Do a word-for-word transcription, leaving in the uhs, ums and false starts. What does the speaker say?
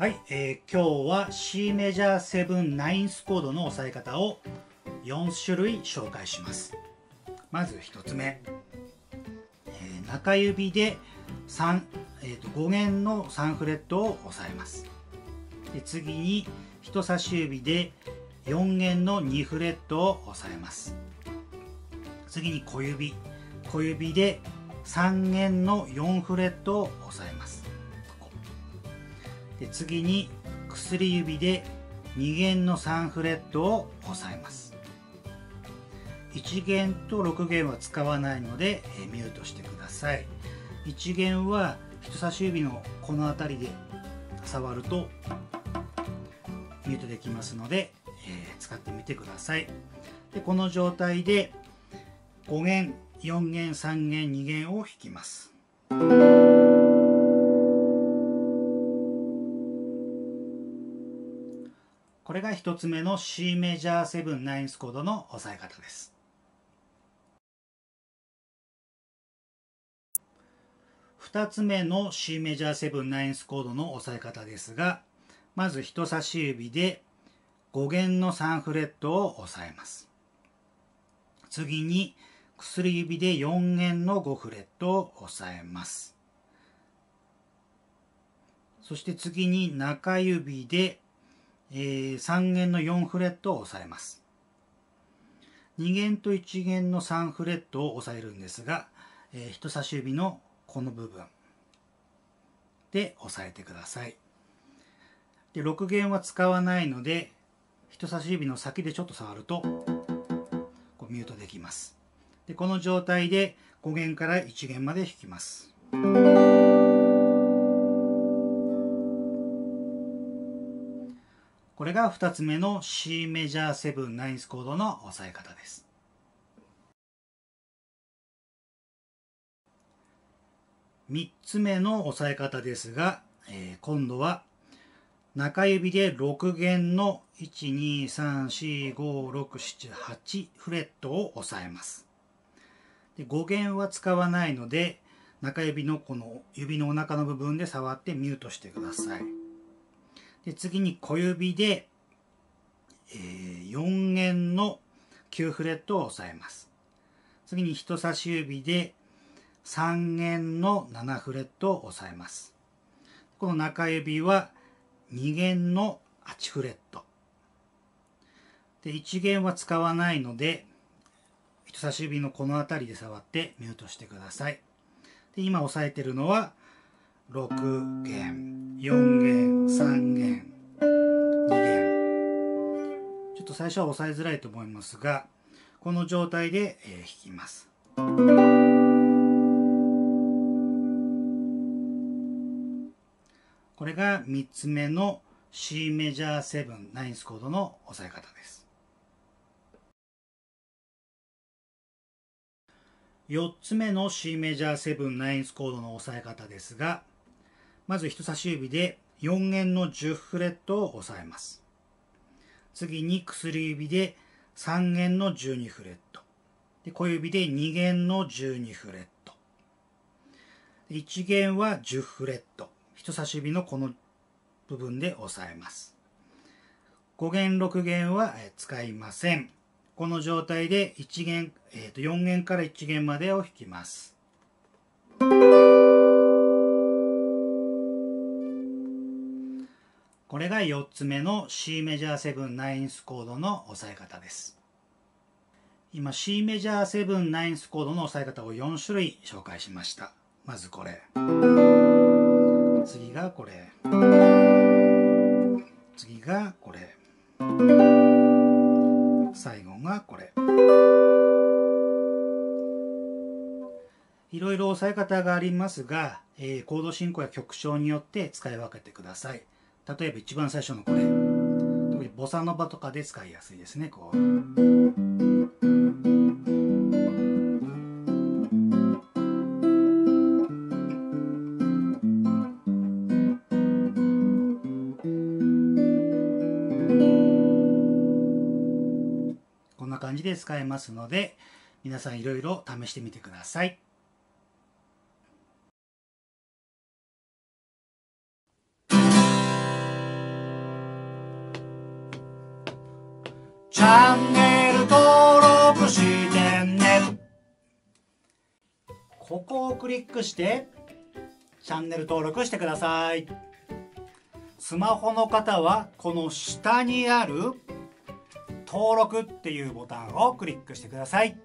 はい、えー、今日は C メジャーセブンナインスコードの押さえ方をよんしゅるい紹介します。まずひとつめ、えー、中指でさん、えー、とごげんのさんフレットを押さえます。で次に人差し指でよんげんのにフレットを押さえます。次に小指小指でさんげんのよんフレットを押さえます。で次に薬指でにげんのさんフレットを押さえます。いち弦とろく弦は使わないのでミュートしてください。いち弦は人差し指のこの辺りで触るとミュートできますので、えー、使ってみてください。でこの状態でご弦よん弦さん弦に弦を弾きます。これがひとつめの C メジャーセブンナインスコードの押さえ方です。ふたつめの C メジャーセブンナインスコードの押さえ方ですが、まず人差し指でご弦のさんフレットを押さえます。次に薬指でよん弦のごフレットを押さえます。そして次に中指でえー、さん弦のよんフレットを押さえます。に弦といち弦のさんフレットを押さえるんですが、えー、人差し指のこの部分で押さえてください。でろく弦は使わないので人差し指の先でちょっと触るとこうミュートできます。でこの状態でご弦からいち弦まで弾きます。これがふたつめの C メジャーセブンナインスコードの押さえ方です。みっつめの押さえ方ですが、えー、今度は中指でろく弦のいち、に、さん、よん、ご、ろく、なな、はちフレットを押さえます。でご弦は使わないので中指のこの指のお腹の部分で触ってミュートしてください。で次に小指で、えー、よん弦のきゅうフレットを押さえます。次に人差し指でさん弦のななフレットを押さえます。この中指はに弦のはちフレット。でいち弦は使わないので人差し指のこの辺りで触ってミュートしてください。で今押さえてるのはろく弦、よん弦、さん弦、に弦。ちょっと最初は押さえづらいと思いますが、この状態で弾きます。これがみっつめの C メジャーセブンナインスコードの押さえ方です。よっつめの C メジャーセブンナインスコードの押さえ方ですが、まず人差し指でよん弦のじゅうフレットを押さえます。次に薬指でさん弦のじゅうにフレット。で小指でに弦のじゅうにフレット。いち弦はじゅうフレット。人差し指のこの部分で押さえます。ご弦、ろく弦は使いません。この状態でいち弦、えーとよん弦からいち弦までを弾きます。これがよっつめの C メジャーセブンナインスコードの押さえ方です。今 C メジャーセブンナインスコードの押さえ方をよん種類紹介しました。まずこれ。次がこれ。次がこれ。最後がこれ。いろいろ押さえ方がありますが、えー、コード進行や曲調によって使い分けてください。例えば一番最初のこれ、特にボサノバとかで使いやすいですね。こうこんな感じで使えますので、皆さんいろいろ試してみてください。チャンネル登録してね。ここをクリックしてチャンネル登録してください。スマホの方はこの下にある登録っていうボタンをクリックしてください。